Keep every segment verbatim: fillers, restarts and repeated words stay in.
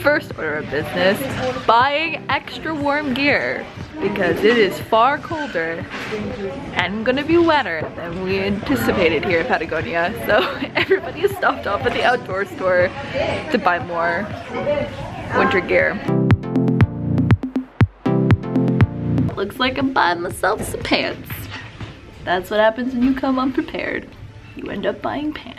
first order of business, buying extra warm gear because it is far colder and gonna be wetter than we anticipated here in Patagonia. So everybody has stopped off at the outdoor store to buy more winter gear. Looks like I'm buying myself some pants. That's what happens when you come unprepared. You end up buying pants.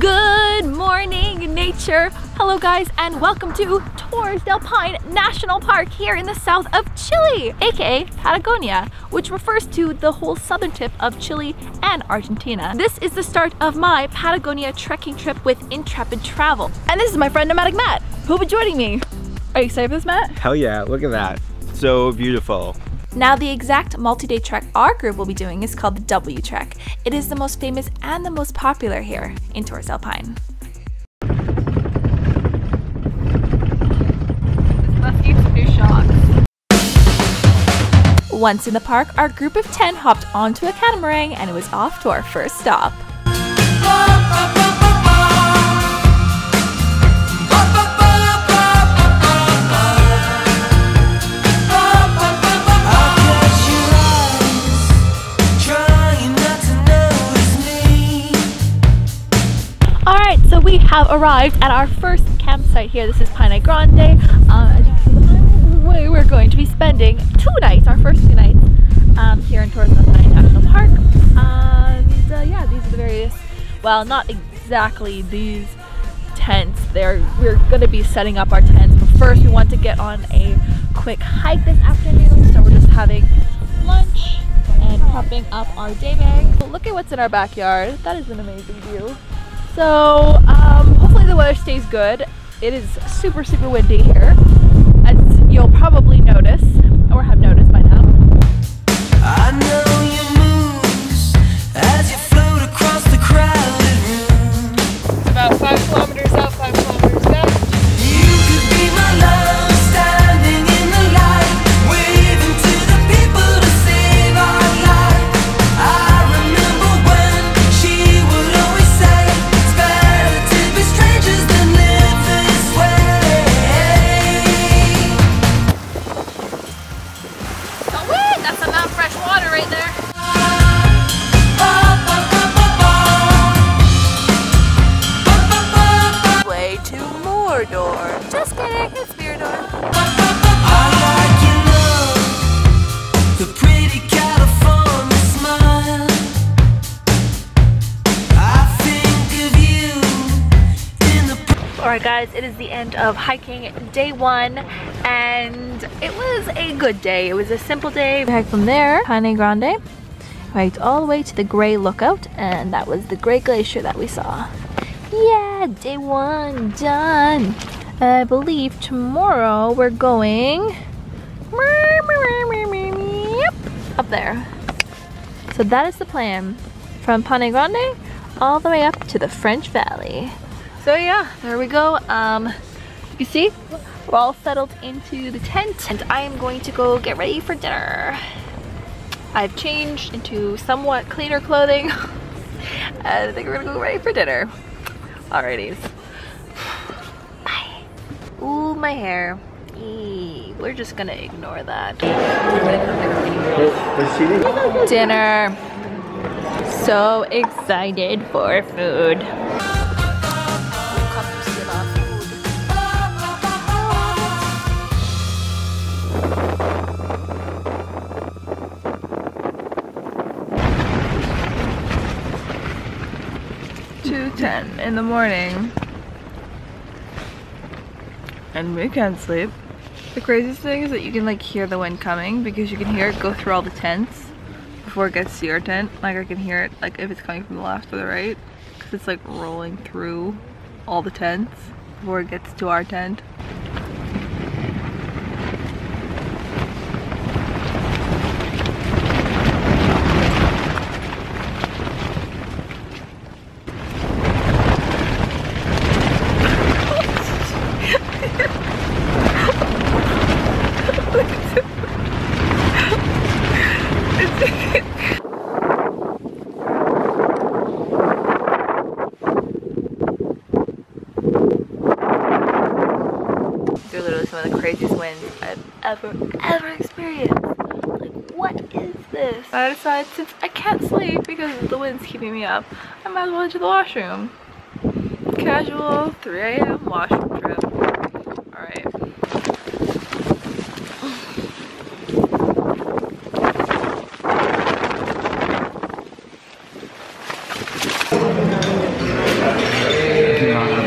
Good morning, nature. Hello guys, and welcome to Torres del Paine National Park here in the south of Chile, aka Patagonia, which refers to the whole southern tip of Chile and Argentina. This is the start of my Patagonia trekking trip with Intrepid Travel. And this is my friend Nomadic Matt, who'll be joining me. Are you excited for this, Matt? Hell yeah, look at that. So beautiful. Now, the exact multi-day trek our group will be doing is called the W Trek. It is the most famous and the most popular here in Torres del Paine. This must need some new shocks. Once in the park, our group of ten hopped onto a catamaran and it was off to our first stop. We have arrived at our first campsite here. This is Paine Grande. Um, as you can see, we're going to be spending two nights, our first two nights, um, here in Torres del Paine National Park. And uh, yeah, these are the various, well, not exactly these tents. They're, we're going to be setting up our tents, but first we want to get on a quick hike this afternoon. So we're just having lunch and propping up our day bag. So look at what's in our backyard. That is an amazing view. So um, hopefully the weather stays good. It is super, super windy here, as you'll probably notice, or have noticed by now. I know your moves as you float across the crowded room. It's about five kilometers out, five kilometers back. You could be my love, standing in the light, waving to the people to save our life. I remember when she would always say, strangers that live this way. Oh wait, that's a lot of fresh water right there. Way to Mordor. Just kidding, it's Mirador. I like your love, the pretty California smile. I think of you. Alright guys, it is the end of hiking day one, and it was a good day. It was a simple day. We hiked from there, Paine Grande, hiked all the way to the Grey Lookout, and that was the Grey Glacier that we saw. Yeah, day one done. I believe tomorrow we're going up there. So that is the plan, from Paine Grande all the way up to the French Valley. So yeah, there we go. Um, you see, we're all settled into the tent and I am going to go get ready for dinner. I've changed into somewhat cleaner clothing and I think we're gonna go ready for dinner. Alrighties. Bye. Ooh, my hair. Eee, we're just gonna ignore that. Dinner. So excited for food. two ten in the morning and we can't sleep. The craziest thing is that you can like hear the wind coming because you can hear it go through all the tents before it gets to your tent. Like I can hear it, like if it's coming from the left or the right, because it's like rolling through all the tents before it gets to our tent. ever, ever experienced. Like, what is this? I decided since I can't sleep because the wind's keeping me up, I might as well go to the washroom. Casual three A M washroom trip. Alright.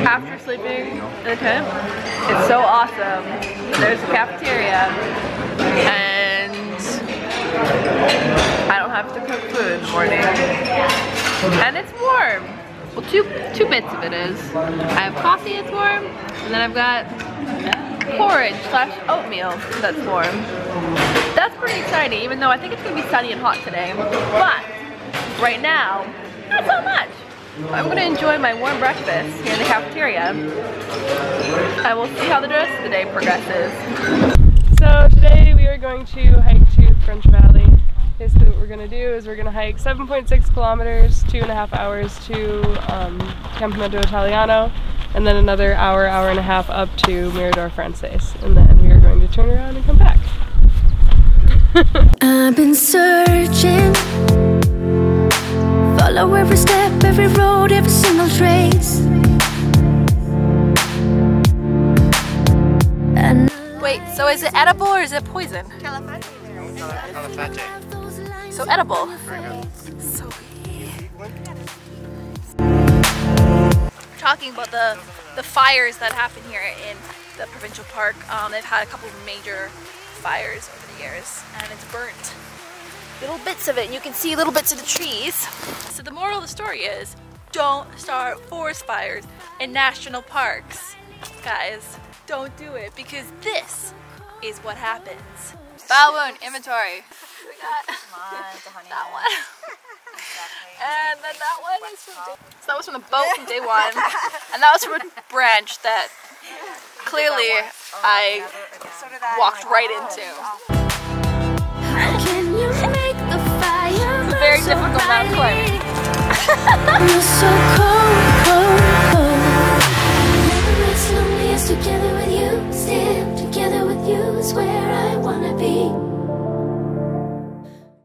After sleeping in the tent, it's so awesome. There's a cafeteria and I don't have to cook food in the morning. And it's warm. Well, two two bits of it is. I have coffee, it's warm, and then I've got porridge slash oatmeal that's warm. That's pretty exciting, even though I think it's gonna be sunny and hot today. But right now, not so much. I'm gonna enjoy my warm breakfast here in the cafeteria. I will see how the rest of the day progresses. So today we are going to hike to the French Valley. Basically what we're gonna do is we're gonna hike seven point six kilometers, two and a half hours to um, Campamento Italiano, and then another hour, hour and a half up to Mirador Frances, and then we are going to turn around and come back. I've been searching, follow every step, every road, every single trace. And wait, so is it edible or is it poison? Calafate. Calafate. So edible. Very good. So talking about the the fires that happen here in the provincial park. Um, they've had a couple of major fires over the years, and it's burnt little bits of it, and you can see little bits of the trees. So the moral of the story is, don't start forest fires in national parks. Guys, don't do it, because this is what happens. Foul wound, inventory. We got that one. And then that one is from day one. So that was from the boat from day one. And that was from a branch that clearly I walked right into. Very difficult mountain climbing.